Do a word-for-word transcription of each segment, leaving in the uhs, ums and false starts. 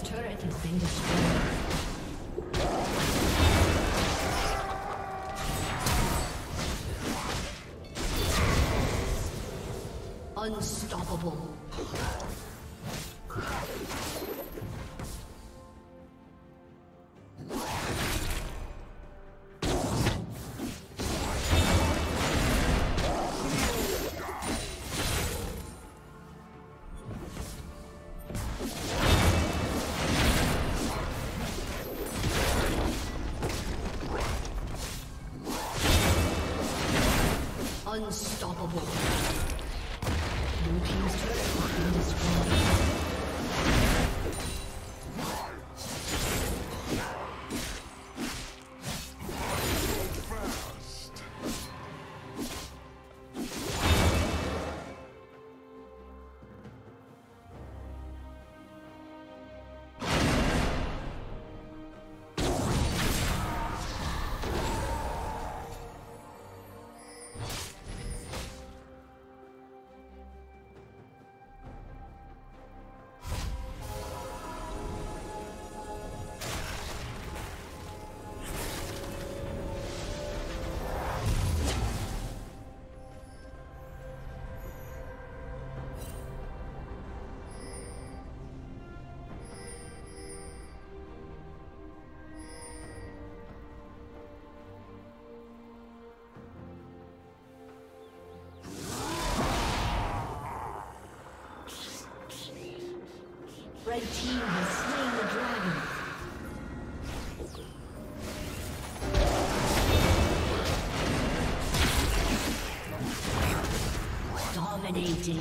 team's turret has been destroyed. Unstoppable. Unstoppable. Blue team's turret has been destroyed. Red team has slain the dragon. Dominating.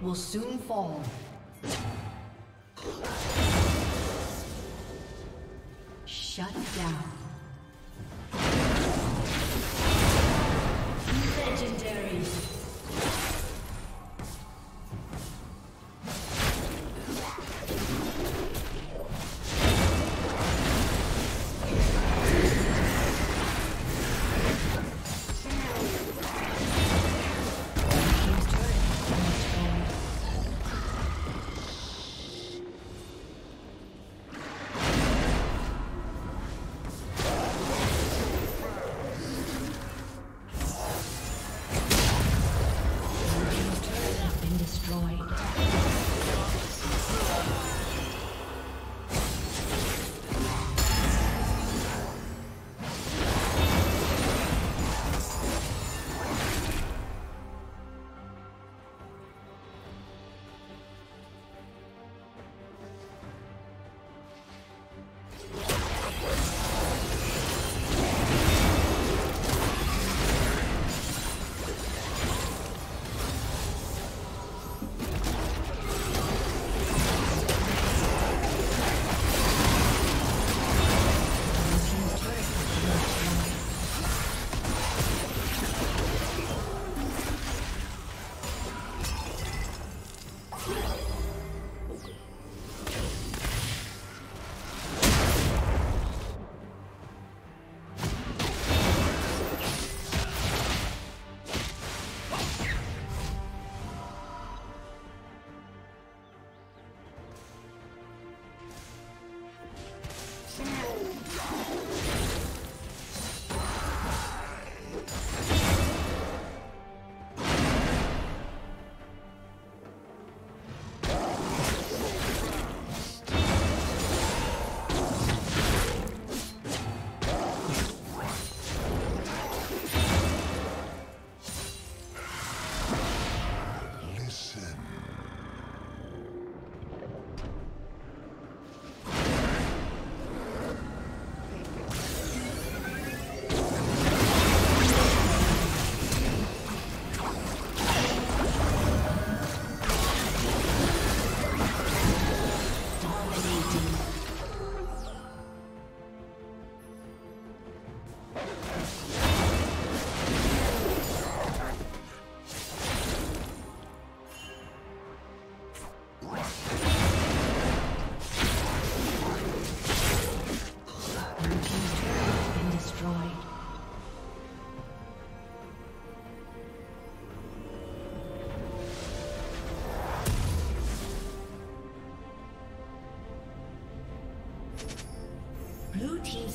Will soon fall. Shut down. Legendary.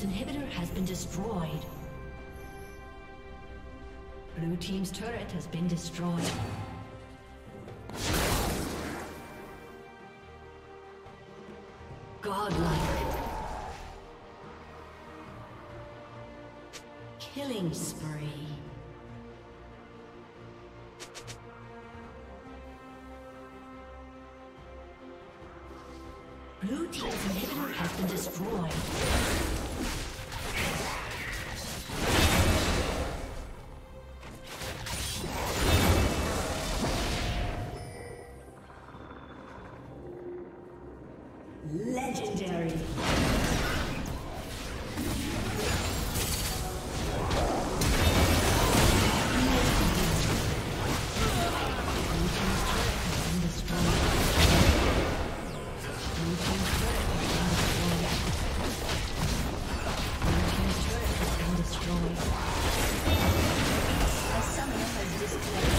Inhibitor has been destroyed. Blue team's turret has been destroyed. Godlike. Killing spree. Blue team's inhibitor has been destroyed. A summoner has disconnected.